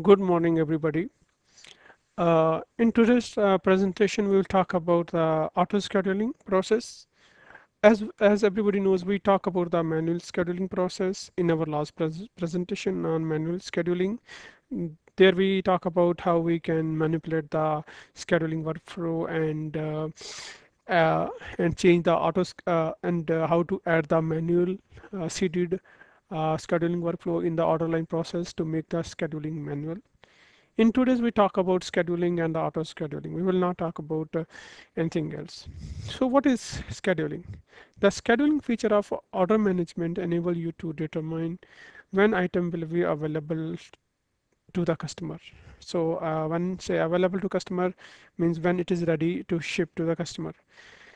Good morning, everybody. In today's presentation, we will talk about the auto scheduling process. As everybody knows, we talk about the manual scheduling process in our last presentation on manual scheduling. There we talk about how we can manipulate the scheduling workflow and change the how to add the manual seeded scheduling workflow in the order line process to make the scheduling manual. In today's we talk about scheduling and the auto scheduling. We will not talk about anything else. So what is scheduling? The scheduling feature of order management enable you to determine when item will be available to the customer. So when say available to customer means when it is ready to ship to the customer.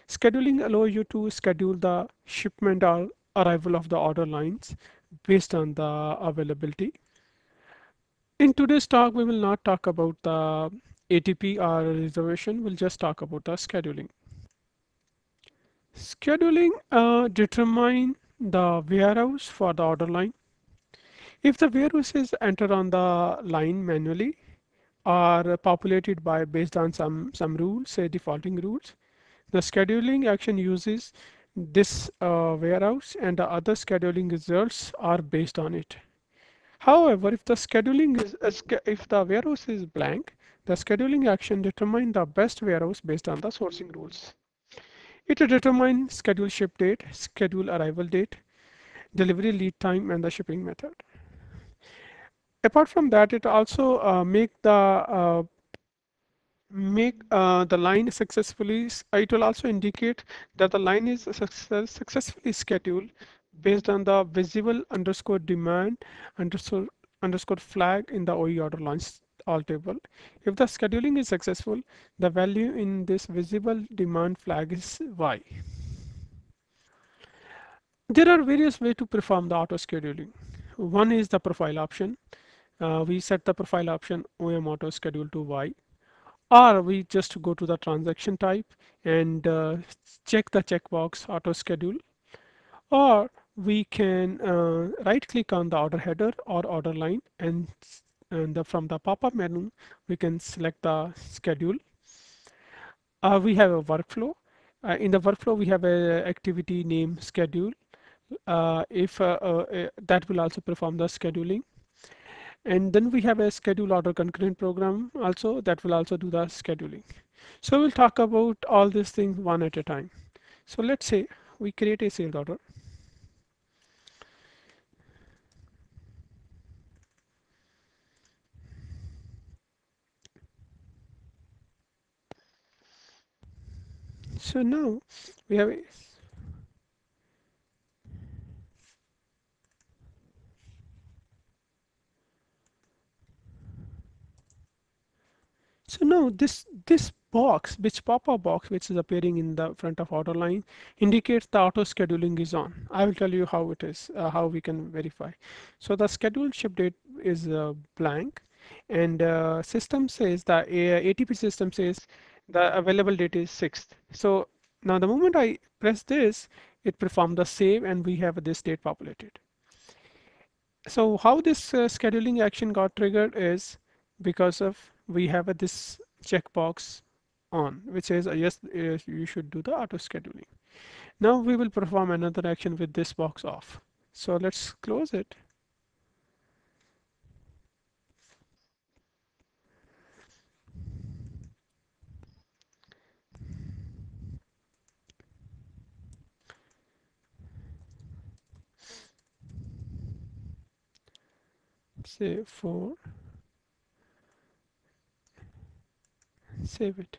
Scheduling allows you to schedule the shipment or arrival of the order lines based on the availability. In today's talk, we will not talk about the ATP or reservation. We'll just talk about the scheduling. Scheduling determines the warehouse for the order line. If the warehouse is entered on the line manually or populated by based on some rules, say defaulting rules, the scheduling action uses this warehouse and the other scheduling results are based on it. However, if the scheduling is if the warehouse is blank, the scheduling action determines the best warehouse based on the sourcing rules. It determines schedule ship date, schedule arrival date, delivery lead time, and the shipping method. Apart from that, it also make the line successfully. It will also indicate that the line is successfully scheduled based on the visible underscore demand underscore flag in the OE order lines all table. If the scheduling is successful, the value in this visible demand flag is Y. There are various ways to perform the auto scheduling. One is the profile option. We set the profile option OM:AutoSchedule to Y, or we just go to the transaction type and check the checkbox auto schedule, or we can right click on the order header or order line and from the pop-up menu we can select the schedule. We have a workflow. In the workflow we have a activity name schedule. That will also perform the scheduling. And then we have a schedule order concurrent program also that will also do the scheduling. So we'll talk about all these things one at a time. So let's say we create a sales order. So now we have a this box, which pop-up box, which is appearing in the front of order line, indicates the auto scheduling is on. I will tell you how it is, how we can verify. So the scheduled ship date is blank, and system says the ATP system says the available date is 6th. So now the moment I press this, it performs the save, and we have this date populated. So how this scheduling action got triggered is because of we have this checkbox on, which says yes, you should do the auto scheduling. Now we will perform another action with this box off. So let's close it. Save for. Save it.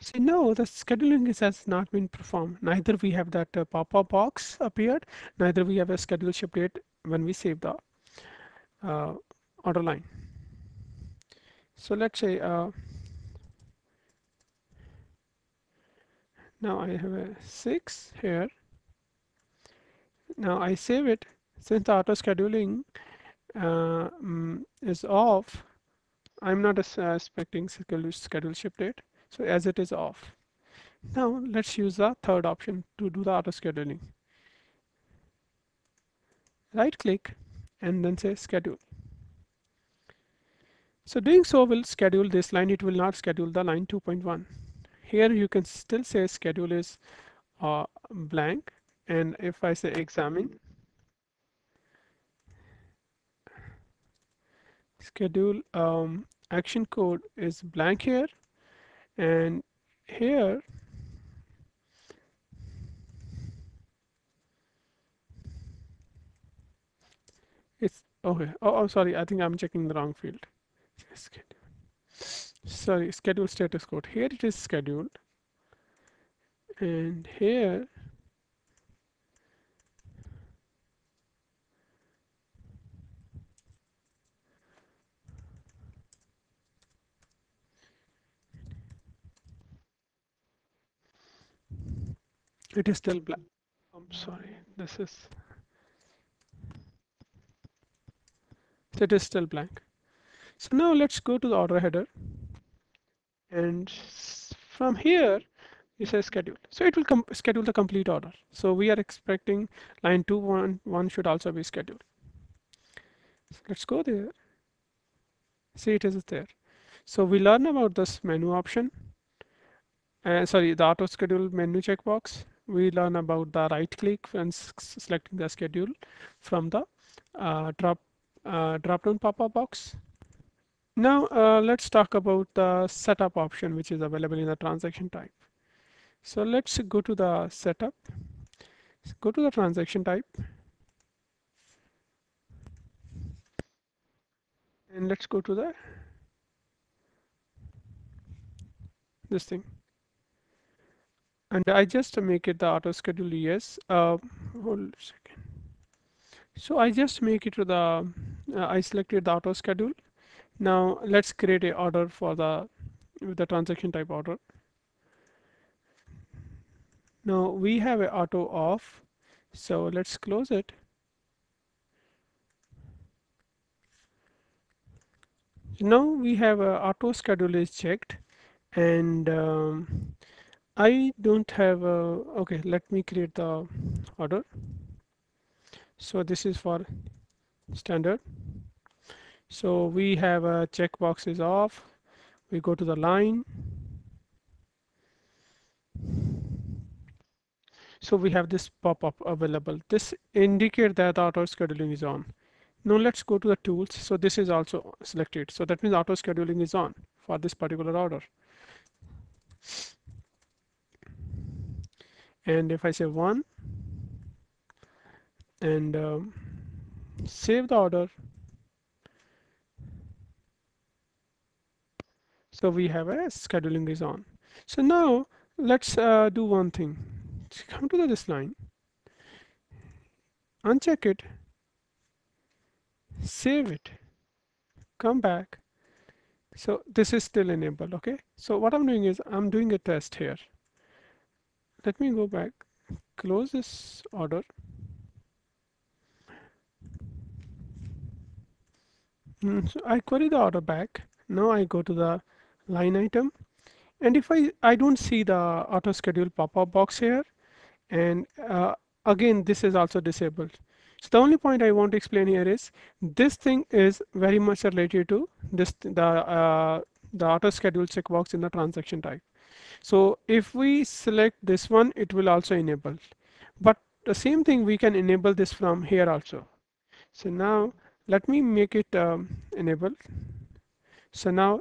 See, no, the scheduling has not been performed. Neither we have that pop-up box appeared, neither we have a schedule ship date when we save the order line. So let's say now I have a 6 here. Now I save it. Since the auto scheduling is off, I'm not expecting schedule ship date, so as it is off. Now let's use the third option to do the auto scheduling. right click and then say schedule. So doing so will schedule this line. It will not schedule the line 2.1. Here you can still say schedule is blank, and if I say examine, schedule action code is blank here, and here it's okay. Oh, sorry, I think I'm checking the wrong field. Sorry, schedule status code. Here it is scheduled, and here it is still blank. I'm sorry, this is, it is still blank. So now let's go to the order header, and from here it says schedule. So it will schedule the complete order. So we are expecting line 2.1 should also be scheduled. So let's go there. See, it is there. So we learn about this menu option. Sorry, the auto schedule menu checkbox. We learn about the right click and selecting the schedule from the drop down pop-up box. Now let's talk about the setup option, which is available in the transaction type. So let's go to the setup. Let's go to the transaction type, and let's go to the this thing. And I just make it the auto schedule, yes. Hold a second. So I just make it to the, I selected the auto schedule. Now let's create a order for the, with the transaction type order. Now we have an auto off. So let's close it. Now we have an auto schedule is checked, and I don't have a, okay, let me create the order. So this is for standard. So we have a checkbox is off. We go to the line. So we have this pop-up available. This indicates that auto scheduling is on. Now let's go to the tools. So this is also selected. So that means auto scheduling is on for this particular order. And if I say 1 and save the order, so we have a scheduling is on. So now let's do one thing. Come to this line, uncheck it, save it, come back. So this is still enabled, okay? So what I'm doing is I'm doing a test here. Let me go back, close this order. So I query the order back. Now I go to the line item, and if I don't see the auto schedule pop-up box here, and again this is also disabled. So the only point I want to explain here is this thing is very much related to this the auto schedule checkbox in the transaction type. So if we select this one, it will also enable, but the same thing we can enable this from here also. So now let me make it enabled. So now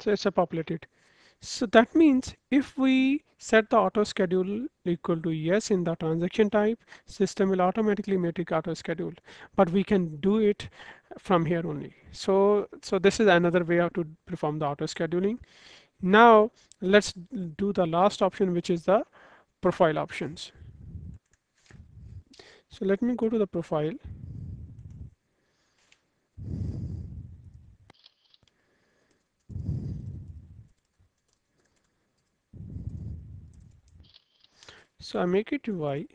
so it's populated. So that means if we set the auto schedule equal to yes in the transaction type, system will automatically make auto schedule, but we can do it from here only. So this is another way how to perform the auto scheduling. Now let's do the last option, which is the profile options. So let me go to the profile. So I make it Y,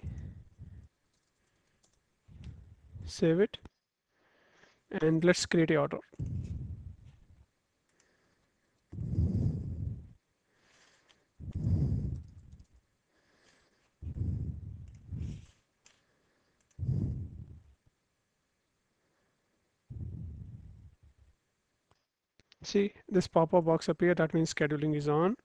save it, and let's create a order. See this pop-up box up here, that means scheduling is on,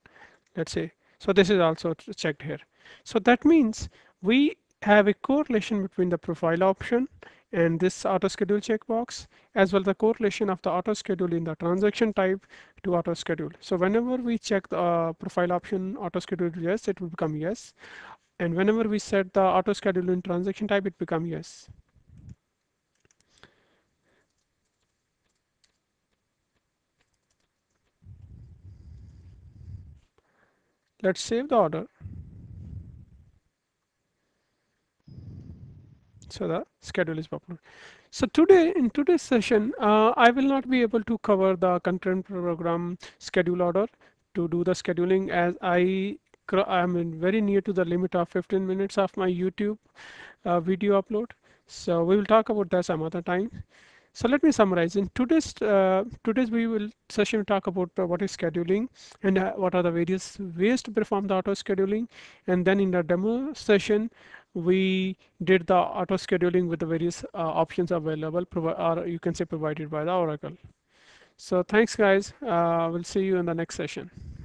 let's say. So this is also checked here. So that means we have a correlation between the profile option and this auto schedule checkbox, as well as the correlation of the auto schedule in the transaction type to auto schedule. So whenever we check the profile option auto schedule yes, it will become yes, and whenever we set the auto schedule in transaction type, it become yes. Let's save the order. So the schedule is popular. So today, in today's session, I will not be able to cover the concurrent program schedule order to do the scheduling, as I am very near to the limit of 15 minutes of my YouTube video upload. So we will talk about that some other time. So let me summarize. In today's session, we'll talk about what is scheduling and what are the various ways to perform the auto scheduling. And then in the demo session, we did the auto scheduling with the various options available, or you can say provided by the Oracle. So thanks, guys. We'll see you in the next session.